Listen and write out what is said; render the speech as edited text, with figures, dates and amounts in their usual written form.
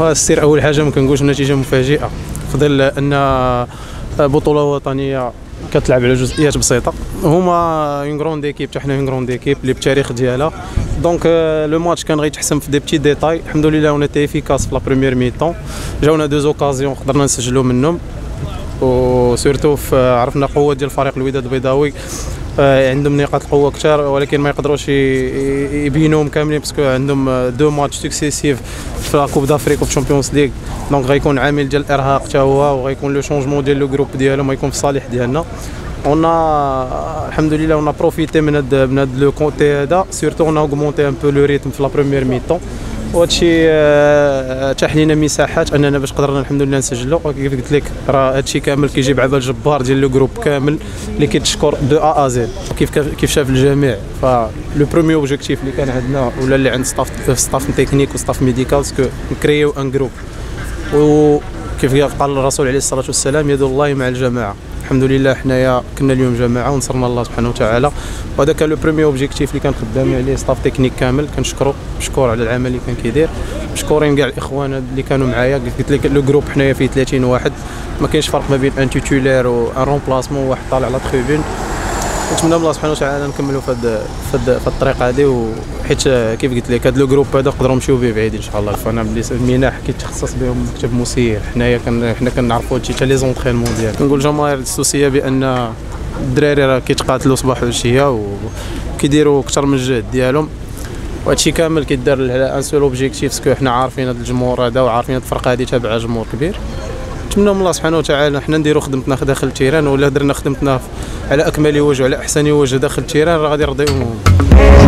وغتصير اول حاجه ما كنقولش نتيجه مفاجئه، في ظل ان بطوله وطنيه كتلعب على جزئيات بسيطه. هما اون غروند ايكيب حتى حنا اون غروند ايكيب اللي بالتاريخ ديالها، دونك لو ماتش كان غيتحسم في دي بتي ديتاي. الحمد لله اون تي افيكاس في لا بريمير مي طون، جاونا دوز اوكازيون قدرنا نسجلوا منهم، وسيرتو عرفنا قوه ديال فريق الوداد البيضاوي. عندهم نقاط قوه كثار ولكن ما يقدروش يبينوهم كاملين باسكو عندهم دو ماتش سكسيسيف في لا كوب دافريك وفي الشامبيونز ليغ، دونك غيكون عامل ديال الارهاق حتى هو، وغيكون لو شونجمون ديال لو جروب ديالهم غيكون في الصالح ديالنا. الحمد لله ونا بروفيتي من هاد لو كونتي هذا، سيرتو ونا اوغمونتي ان بو لو ريتم في لا بروميير ميطون، وهادشي تاح لينا مساحات اننا باش قدرنا الحمد لله نسجلوا. كيف قلت لك راه هادشي كامل كيجي بعبال جبار ديال لو جروب كامل اللي كيتشكر دو ا زد كيف شاف الجميع. فلو برومي اوبجيكتيف اللي كان عندنا ولا اللي عند ستاف تكنيك وستاف ميديكال سكو نكريو ان جروب، وكيف قال الرسول عليه الصلاه والسلام يد الله مع الجماعه. الحمد لله حنايا كنا اليوم جماعه ونصرنا الله سبحانه وتعالى، وهذا كان لو بريمي اوبجيكتيف اللي كان خدامين عليه ستاف تكنيك كامل. كنشكرو مشكور على العمل اللي كان كيدير، مشكورين كاع الاخوان اللي كانوا معايا. قلت لك لو جروب حنايا فيه 30 واحد، ما كاينش فرق ما بين ان تيتولير و ان رومبلاسمون وواحد طالع على تريبون. نتمنى الله سبحانه وتعالى نكملوا في الطريق هذه، حيت كيف قلت لك هذا لو جروب هذا نقدروا نمشيو به بعيد ان شاء الله. فانا بلي المناح كيتخصص بهم مكتب مسير، حنايا حنا كنعرفوا هادشي حتى لي زونطرينمون ديالنا. كنقول الجماهير السوسيه بان الدراري راه كيتقاتلوا صباح والعشيه وكيديروا اكثر من الجهد ديالهم، وهادشي كامل كيدار على ان سول اوبجيكتيف سكو حنا عارفين هذا الجمهور هذا وعارفين هاد الفرقه هذه تابعه جمهور كبير. نتمنى من الله سبحانه وتعالى حنا نديرو خدمتنا داخل التيران، ولا درنا خدمتنا على اكمل وجه وعلى احسن وجه داخل التيران راه غادي يرضيوهم.